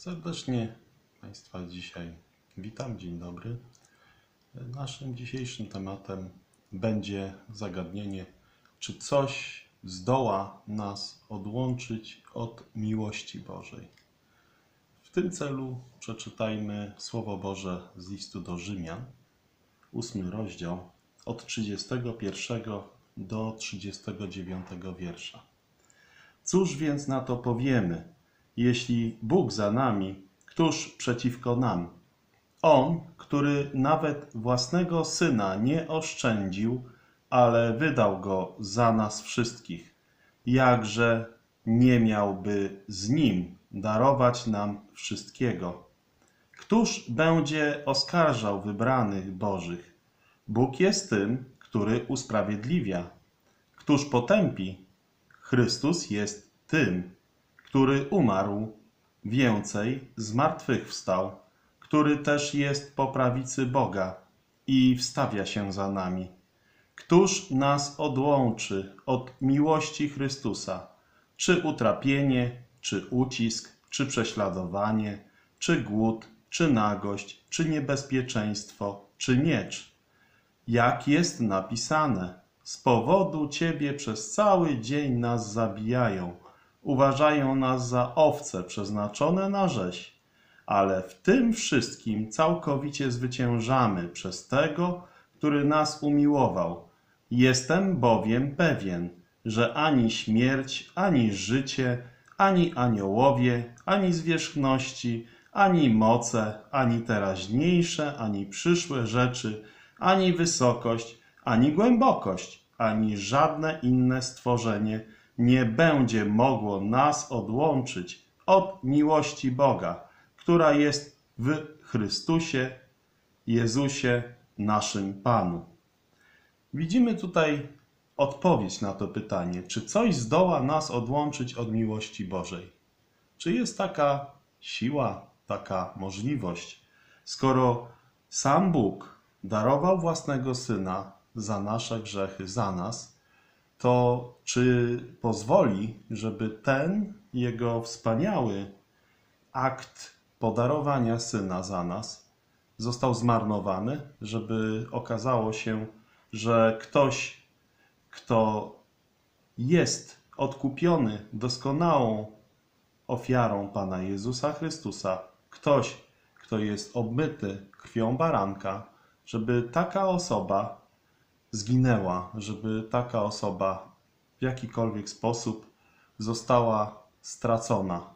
Serdecznie Państwa dzisiaj witam, dzień dobry. Naszym dzisiejszym tematem będzie zagadnienie, czy coś zdoła nas odłączyć od miłości Bożej. W tym celu przeczytajmy Słowo Boże z listu do Rzymian, 8 rozdział, od 31 do 39 wiersza. Cóż więc na to powiemy? Jeśli Bóg za nami, któż przeciwko nam? On, który nawet własnego Syna nie oszczędził, ale wydał Go za nas wszystkich, jakże nie miałby z Nim darować nam wszystkiego? Któż będzie oskarżał wybranych Bożych? Bóg jest tym, który usprawiedliwia. Któż potępi? Chrystus jest tym, który umarł, więcej zmartwychwstał, który też jest po prawicy Boga i wstawia się za nami. Któż nas odłączy od miłości Chrystusa? Czy utrapienie, czy ucisk, czy prześladowanie, czy głód, czy nagość, czy niebezpieczeństwo, czy miecz? Jak jest napisane, z powodu Ciebie przez cały dzień nas zabijają, uważają nas za owce przeznaczone na rzeź, ale w tym wszystkim całkowicie zwyciężamy przez Tego, który nas umiłował. Jestem bowiem pewien, że ani śmierć, ani życie, ani aniołowie, ani zwierzchności, ani moce, ani teraźniejsze, ani przyszłe rzeczy, ani wysokość, ani głębokość, ani żadne inne stworzenie nie będzie mogło nas odłączyć od miłości Boga, która jest w Chrystusie Jezusie, naszym Panu. Widzimy tutaj odpowiedź na to pytanie, czy coś zdoła nas odłączyć od miłości Bożej? Czy jest taka siła, taka możliwość, skoro sam Bóg darował własnego Syna za nasze grzechy, za nas, to czy pozwoli, żeby ten Jego wspaniały akt podarowania Syna za nas został zmarnowany, żeby okazało się, że ktoś, kto jest odkupiony doskonałą ofiarą Pana Jezusa Chrystusa, ktoś, kto jest obmyty krwią baranka, żeby taka osoba zginęła, żeby taka osoba w jakikolwiek sposób została stracona.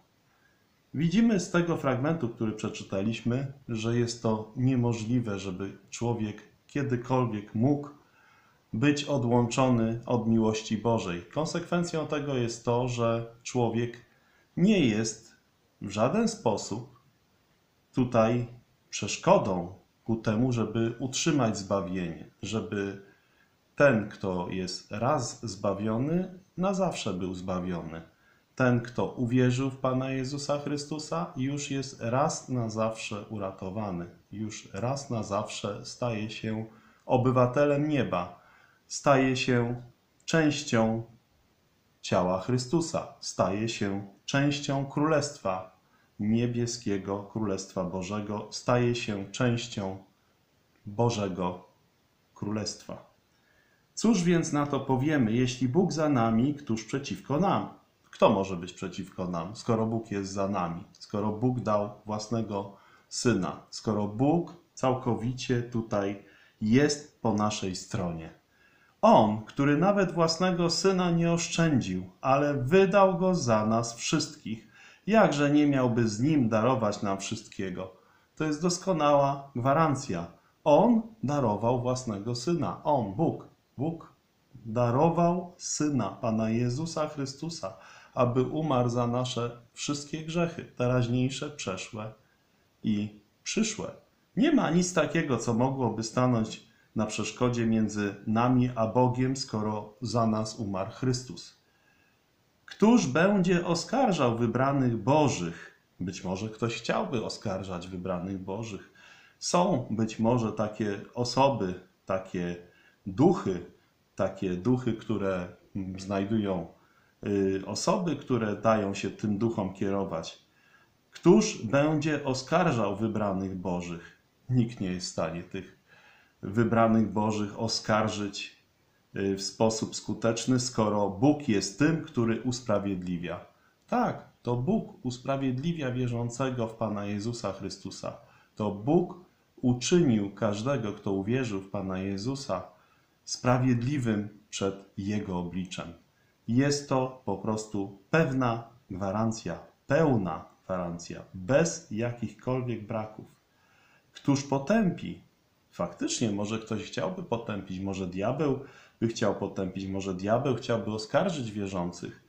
Widzimy z tego fragmentu, który przeczytaliśmy, że jest to niemożliwe, żeby człowiek kiedykolwiek mógł być odłączony od miłości Bożej. Konsekwencją tego jest to, że człowiek nie jest w żaden sposób tutaj przeszkodą ku temu, żeby utrzymać zbawienie, żeby ten, kto jest raz zbawiony, na zawsze był zbawiony. Ten, kto uwierzył w Pana Jezusa Chrystusa, już jest raz na zawsze uratowany. Już raz na zawsze staje się obywatelem nieba. Staje się częścią ciała Chrystusa. Staje się częścią Królestwa Niebieskiego, Królestwa Bożego. Staje się częścią Bożego Królestwa. Cóż więc na to powiemy, jeśli Bóg za nami, któż przeciwko nam? Kto może być przeciwko nam, skoro Bóg jest za nami, skoro Bóg dał własnego Syna, skoro Bóg całkowicie tutaj jest po naszej stronie? On, który nawet własnego Syna nie oszczędził, ale wydał Go za nas wszystkich, jakże nie miałby z Nim darować nam wszystkiego? To jest doskonała gwarancja. On darował własnego Syna. On, Bóg darował Syna, Pana Jezusa Chrystusa, aby umarł za nasze wszystkie grzechy, teraźniejsze, przeszłe i przyszłe. Nie ma nic takiego, co mogłoby stanąć na przeszkodzie między nami a Bogiem, skoro za nas umarł Chrystus. Któż będzie oskarżał wybranych Bożych? Być może ktoś chciałby oskarżać wybranych Bożych. Są być może takie osoby, takie duchy, które znajdują osoby, które dają się tym duchom kierować. Któż będzie oskarżał wybranych Bożych? Nikt nie jest w stanie tych wybranych Bożych oskarżyć w sposób skuteczny, skoro Bóg jest tym, który usprawiedliwia. Tak, to Bóg usprawiedliwia wierzącego w Pana Jezusa Chrystusa. To Bóg uczynił każdego, kto uwierzył w Pana Jezusa, sprawiedliwym przed Jego obliczem. Jest to po prostu pewna gwarancja, pełna gwarancja, bez jakichkolwiek braków. Któż potępi? Faktycznie, może ktoś chciałby potępić, może diabeł by chciał potępić, może diabeł chciałby oskarżyć wierzących.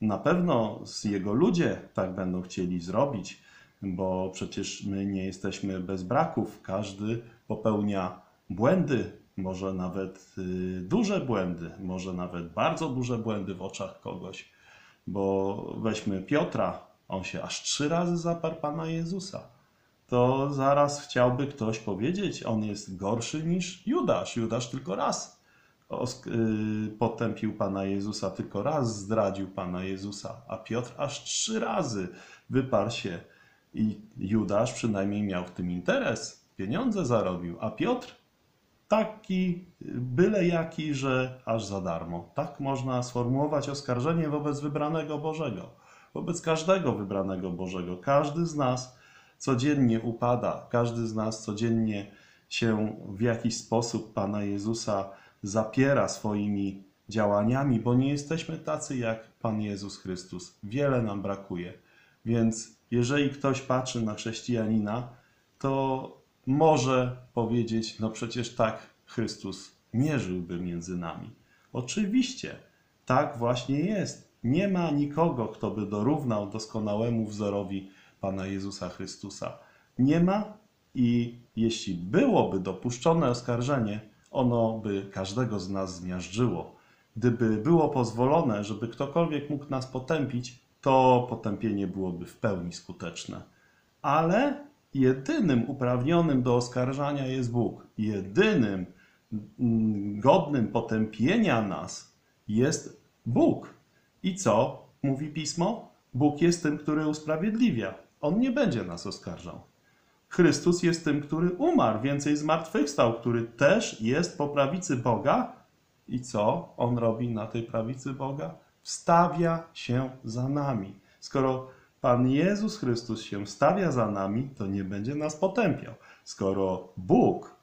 Na pewno jego ludzie tak będą chcieli zrobić, bo przecież my nie jesteśmy bez braków. Każdy popełnia błędy, może nawet duże błędy, może nawet bardzo duże błędy w oczach kogoś. Bo weźmy Piotra, on się aż 3 razy zaparł Pana Jezusa. To zaraz chciałby ktoś powiedzieć, on jest gorszy niż Judasz. Judasz tylko raz potępił Pana Jezusa, tylko raz zdradził Pana Jezusa, a Piotr aż 3 razy wyparł się. I Judasz przynajmniej miał w tym interes, pieniądze zarobił, a Piotr taki byle jaki, że aż za darmo. Tak można sformułować oskarżenie wobec wybranego Bożego, wobec każdego wybranego Bożego. Każdy z nas codziennie upada, każdy z nas codziennie się w jakiś sposób Pana Jezusa zapiera swoimi działaniami, bo nie jesteśmy tacy jak Pan Jezus Chrystus. Wiele nam brakuje, więc jeżeli ktoś patrzy na chrześcijanina, to może powiedzieć, no przecież tak Chrystus nie żyłby między nami. Oczywiście, tak właśnie jest. Nie ma nikogo, kto by dorównał doskonałemu wzorowi Pana Jezusa Chrystusa. Nie ma i jeśli byłoby dopuszczone oskarżenie, ono by każdego z nas zmiażdżyło. Gdyby było pozwolone, żeby ktokolwiek mógł nas potępić, to potępienie byłoby w pełni skuteczne. Ale jedynym uprawnionym do oskarżania jest Bóg. Jedynym godnym potępienia nas jest Bóg. I co mówi Pismo? Bóg jest tym, który usprawiedliwia. On nie będzie nas oskarżał. Chrystus jest tym, który umarł, więcej zmartwychwstał, który też jest po prawicy Boga. I co on robi na tej prawicy Boga? Wstawia się za nami. Skoro Pan Jezus Chrystus się wstawia za nami, to nie będzie nas potępiał. Skoro Bóg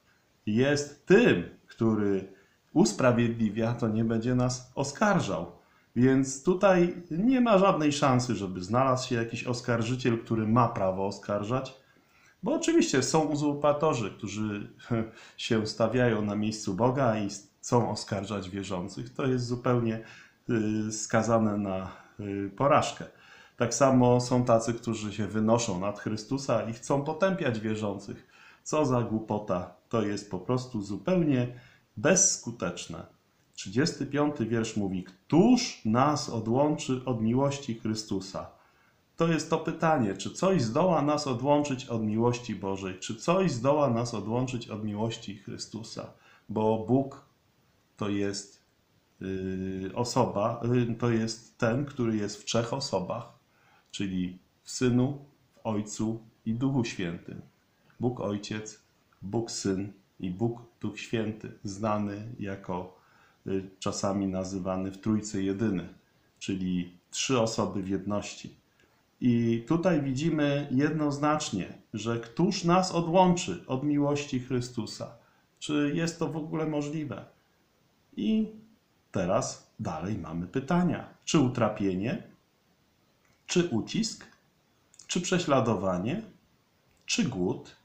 jest tym, który usprawiedliwia, to nie będzie nas oskarżał. Więc tutaj nie ma żadnej szansy, żeby znalazł się jakiś oskarżyciel, który ma prawo oskarżać. Bo oczywiście są uzurpatorzy, którzy się stawiają na miejscu Boga i chcą oskarżać wierzących. To jest zupełnie skazane na porażkę. Tak samo są tacy, którzy się wynoszą nad Chrystusa i chcą potępiać wierzących. Co za głupota, to jest po prostu zupełnie bezskuteczne. 35 wiersz mówi, któż nas odłączy od miłości Chrystusa? To jest to pytanie, czy coś zdoła nas odłączyć od miłości Bożej? Czy coś zdoła nas odłączyć od miłości Chrystusa? Bo Bóg to jest osoba, to jest ten, który jest w 3 osobach, czyli w Synu, w Ojcu i Duchu Świętym. Bóg Ojciec, Bóg Syn i Bóg Duch Święty, znany jako czasami nazywany w Trójcy Jedyny, czyli 3 osoby w jedności. I tutaj widzimy jednoznacznie, że któż nas odłączy od miłości Chrystusa? Czy jest to w ogóle możliwe? I teraz dalej mamy pytania. Czy utrapienie? Czy ucisk? Czy prześladowanie? Czy głód?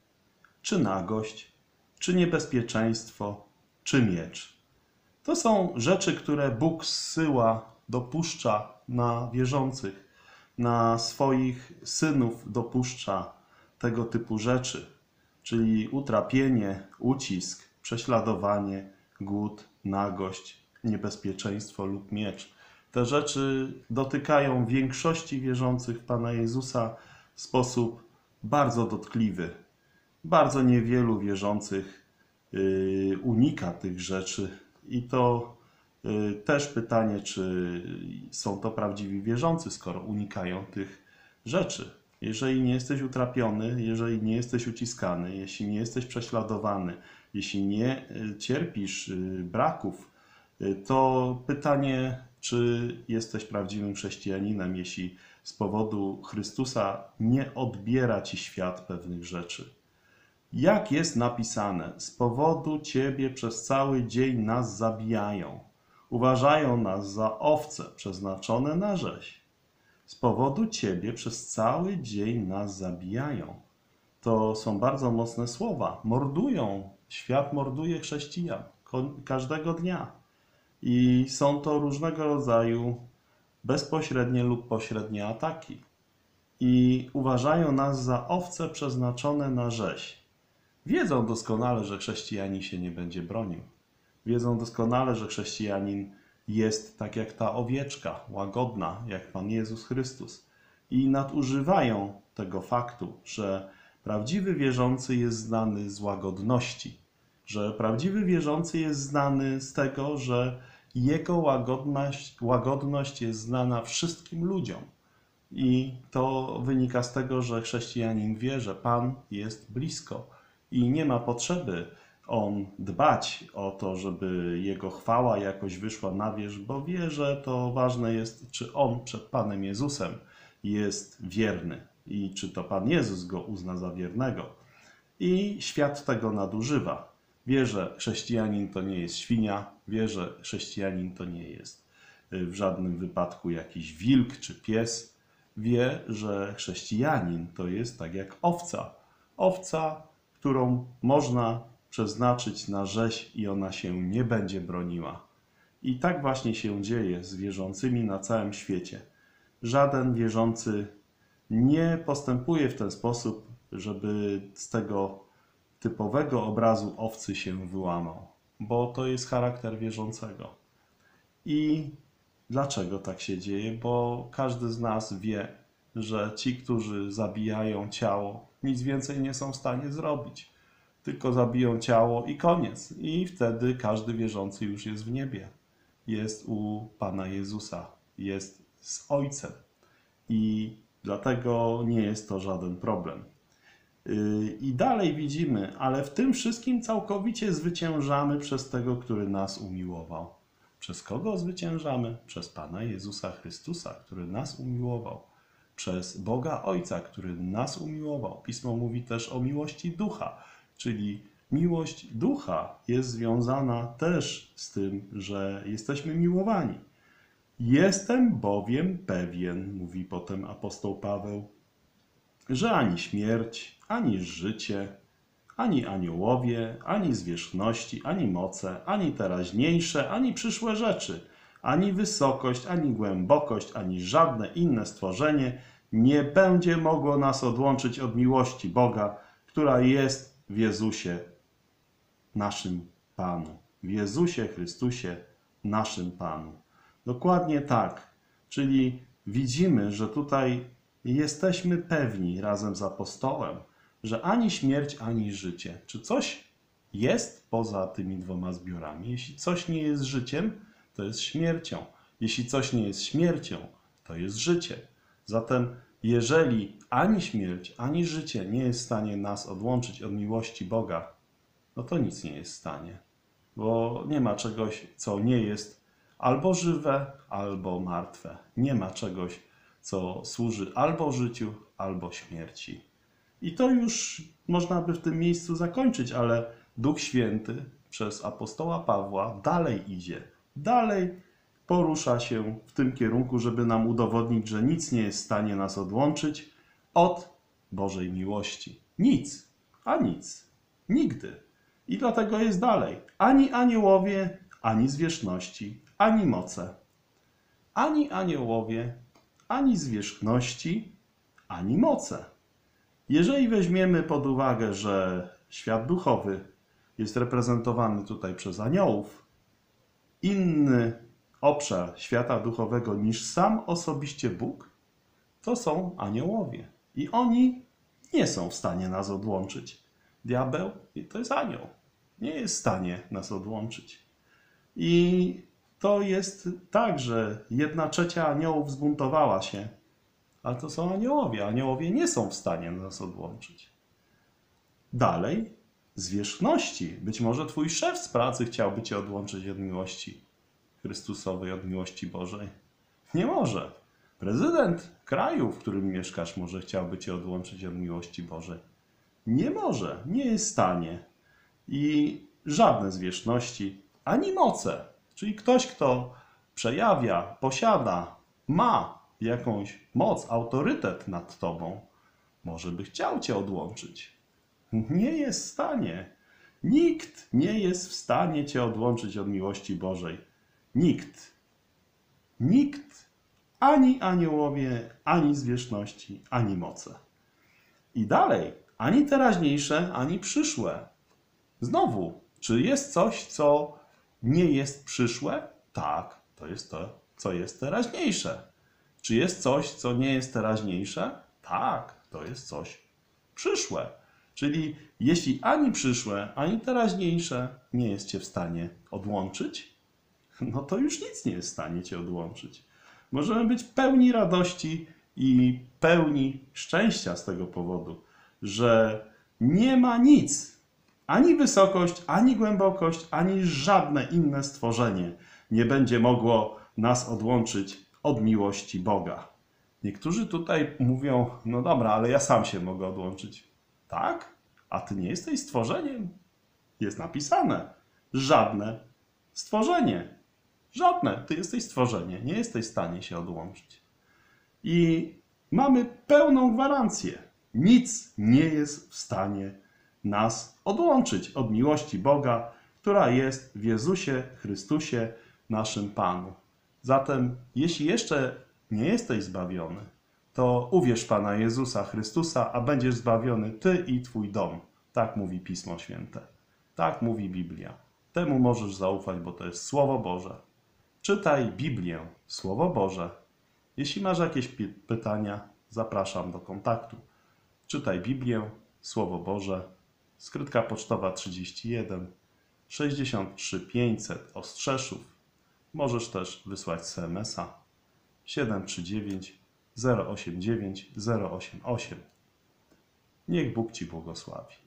Czy nagość? Czy niebezpieczeństwo? Czy miecz? To są rzeczy, które Bóg zsyła, dopuszcza na wierzących, na swoich synów dopuszcza tego typu rzeczy, czyli utrapienie, ucisk, prześladowanie, głód, nagość, niebezpieczeństwo lub miecz. Te rzeczy dotykają większości wierzących w Pana Jezusa w sposób bardzo dotkliwy. Bardzo niewielu wierzących unika tych rzeczy i to też pytanie, czy są to prawdziwi wierzący, skoro unikają tych rzeczy. Jeżeli nie jesteś utrapiony, jeżeli nie jesteś uciskany, jeśli nie jesteś prześladowany, jeśli nie cierpisz braków, to pytanie, czy jesteś prawdziwym chrześcijaninem, jeśli z powodu Chrystusa nie odbiera ci świat pewnych rzeczy. Jak jest napisane, z powodu ciebie przez cały dzień nas zabijają. Uważają nas za owce przeznaczone na rzeź. Z powodu ciebie przez cały dzień nas zabijają. To są bardzo mocne słowa. Mordują. Świat morduje chrześcijan. Każdego dnia. I są to różnego rodzaju bezpośrednie lub pośrednie ataki. I uważają nas za owce przeznaczone na rzeź. Wiedzą doskonale, że chrześcijanin się nie będzie bronił. Wiedzą doskonale, że chrześcijanin jest tak jak ta owieczka, łagodna, jak Pan Jezus Chrystus. I nadużywają tego faktu, że prawdziwy wierzący jest znany z łagodności. Że prawdziwy wierzący jest znany z tego, że jego łagodność jest znana wszystkim ludziom. I to wynika z tego, że chrześcijanin wie, że Pan jest blisko. I nie ma potrzeby on dbać o to, żeby jego chwała jakoś wyszła na wierzch, bo wie, że to ważne jest, czy on przed Panem Jezusem jest wierny i czy to Pan Jezus go uzna za wiernego. I świat tego nadużywa. Wie, że chrześcijanin to nie jest świnia, wie, że chrześcijanin to nie jest w żadnym wypadku jakiś wilk czy pies. Wie, że chrześcijanin to jest tak jak owca. Owca, którą można przeznaczyć na rzeź i ona się nie będzie broniła. I tak właśnie się dzieje z wierzącymi na całym świecie. Żaden wierzący nie postępuje w ten sposób, żeby z tego typowego obrazu owcy się wyłamał, bo to jest charakter wierzącego. I dlaczego tak się dzieje? Bo każdy z nas wie, że ci, którzy zabijają ciało, nic więcej nie są w stanie zrobić. Tylko zabiją ciało i koniec. I wtedy każdy wierzący już jest w niebie. Jest u Pana Jezusa. Jest z Ojcem. I dlatego nie jest to żaden problem. I dalej widzimy, ale w tym wszystkim całkowicie zwyciężamy przez tego, który nas umiłował. Przez kogo zwyciężamy? Przez Pana Jezusa Chrystusa, który nas umiłował. Przez Boga Ojca, który nas umiłował. Pismo mówi też o miłości Ducha, czyli miłość Ducha jest związana też z tym, że jesteśmy miłowani. Jestem bowiem pewien, mówi potem apostoł Paweł, że ani śmierć, ani życie, ani aniołowie, ani zwierzchności, ani moce, ani teraźniejsze, ani przyszłe rzeczy, ani wysokość, ani głębokość, ani żadne inne stworzenie nie będzie mogło nas odłączyć od miłości Boga, która jest w Jezusie, naszym Panu. W Jezusie Chrystusie, naszym Panu. Dokładnie tak. Czyli widzimy, że tutaj jesteśmy pewni razem z apostołem, że ani śmierć, ani życie. Czy coś jest poza tymi dwoma zbiorami? Jeśli coś nie jest życiem, to jest śmiercią. Jeśli coś nie jest śmiercią, to jest życie. Zatem jeżeli ani śmierć, ani życie nie jest w stanie nas odłączyć od miłości Boga, no to nic nie jest w stanie. Bo nie ma czegoś, co nie jest albo żywe, albo martwe. Nie ma czegoś, co służy albo życiu, albo śmierci. I to już można by w tym miejscu zakończyć, ale Duch Święty przez apostoła Pawła dalej idzie. Dalej porusza się w tym kierunku, żeby nam udowodnić, że nic nie jest w stanie nas odłączyć od Bożej miłości. Nic, a nic, nigdy. I dlatego jest dalej. Ani aniołowie, ani zwierzchności, ani moce. Ani aniołowie, ani zwierzchności, ani moce. Jeżeli weźmiemy pod uwagę, że świat duchowy jest reprezentowany tutaj przez aniołów, inny obszar świata duchowego niż sam osobiście Bóg, to są aniołowie. I oni nie są w stanie nas odłączyć. Diabeł to jest anioł. Nie jest w stanie nas odłączyć. I to jest tak, że 1/3 aniołów zbuntowała się, ale to są aniołowie. Aniołowie nie są w stanie nas odłączyć. Dalej, zwierzchności. Być może twój szef z pracy chciałby cię odłączyć od miłości Chrystusowej, od miłości Bożej. Nie może. Prezydent kraju, w którym mieszkasz, może chciałby cię odłączyć od miłości Bożej. Nie może, nie jest w stanie. I żadne zwierzchności, ani moce. Czyli ktoś, kto przejawia, posiada, ma jakąś moc, autorytet nad tobą, może by chciał cię odłączyć. Nie jest w stanie. Nikt nie jest w stanie cię odłączyć od miłości Bożej. Nikt. Nikt. Ani aniołowie, ani zwierzchności, ani moce. I dalej. Ani teraźniejsze, ani przyszłe. Znowu. Czy jest coś, co nie jest przyszłe? Tak. To jest to, co jest teraźniejsze. Czy jest coś, co nie jest teraźniejsze? Tak. To jest coś przyszłe. Czyli jeśli ani przyszłe, ani teraźniejsze nie jest cię w stanie odłączyć, no to już nic nie jest w stanie cię odłączyć. Możemy być pełni radości i pełni szczęścia z tego powodu, że nie ma nic, ani wysokość, ani głębokość, ani żadne inne stworzenie nie będzie mogło nas odłączyć od miłości Boga. Niektórzy tutaj mówią, no dobra, ale ja sam się mogę odłączyć. Tak? A ty nie jesteś stworzeniem. Jest napisane. Żadne stworzenie. Żadne. Ty jesteś stworzenie. Nie jesteś w stanie się odłączyć. I mamy pełną gwarancję. Nic nie jest w stanie nas odłączyć od miłości Boga, która jest w Jezusie Chrystusie, naszym Panu. Zatem, jeśli jeszcze nie jesteś zbawiony, to uwierz Pana Jezusa Chrystusa, a będziesz zbawiony ty i twój dom. Tak mówi Pismo Święte. Tak mówi Biblia. Temu możesz zaufać, bo to jest Słowo Boże. Czytaj Biblię, Słowo Boże. Jeśli masz jakieś pytania, zapraszam do kontaktu. Czytaj Biblię, Słowo Boże. Skrytka pocztowa 31 63 500 Ostrzeszów. Możesz też wysłać SMS-a 739 089 088. Niech Bóg ci błogosławi.